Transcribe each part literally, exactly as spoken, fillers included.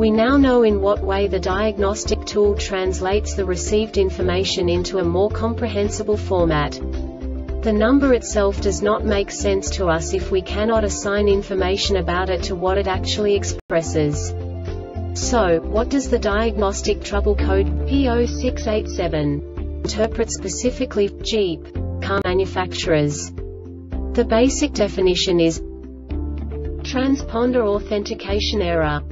We now know in what way the diagnostic tool translates the received information into a more comprehensible format. The number itself does not make sense to us if we cannot assign information about it to what it actually expresses. So, what does the diagnostic trouble code P zero six eight seven interpret specifically for Jeep car manufacturers? The basic definition is transponder authentication error.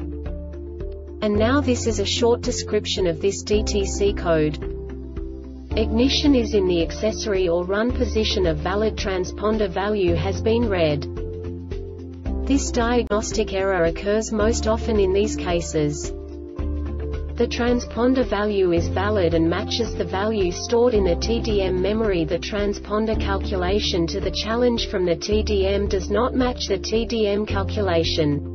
And now this is a short description of this D T C code. Ignition is in the accessory or run position of valid transponder value has been read. This diagnostic error occurs most often in these cases. The transponder value is valid and matches the value stored in the T D M memory. The transponder calculation to the challenge from the T D M does not match the T D M calculation.